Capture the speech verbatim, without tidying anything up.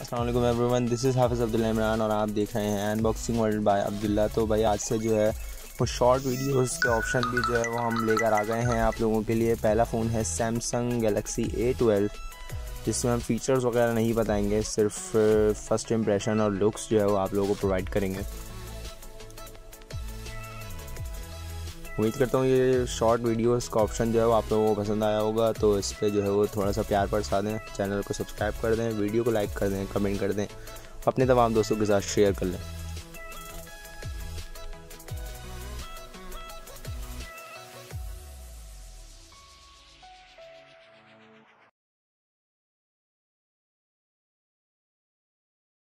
अस्सलाम वालेकुम everyone, this is हाफिज़ अब्दुल इमरान और आप देख रहे हैं अनबॉक्सिंग वर्ल्ड बाय अब्दुल्ला। तो भाई आज से जो है वो शॉर्ट वीडियोस के ऑप्शन भी जो है वो हम लेकर आ गए हैं आप लोगों के लिए। पहला फ़ोन है सैमसंग गैलेक्सी ए ट्वेल्व, जिसमें हम फ़ीचर्स वगैरह नहीं बताएंगे, सिर्फ फर्स्ट इम्प्रेशन और लुक्स जो है वो आप लोगों को प्रोवाइड करेंगे। उम्मीद करता हूँ ये शॉर्ट वीडियोस का ऑप्शन जो है वो आप लोगों को पसंद आया होगा। तो इस पर जो है वो थोड़ा सा प्यार बरसा दें, चैनल को सब्सक्राइब कर दें, वीडियो को लाइक कर दें, कमेंट कर दें, अपने तमाम दोस्तों के साथ शेयर कर लें।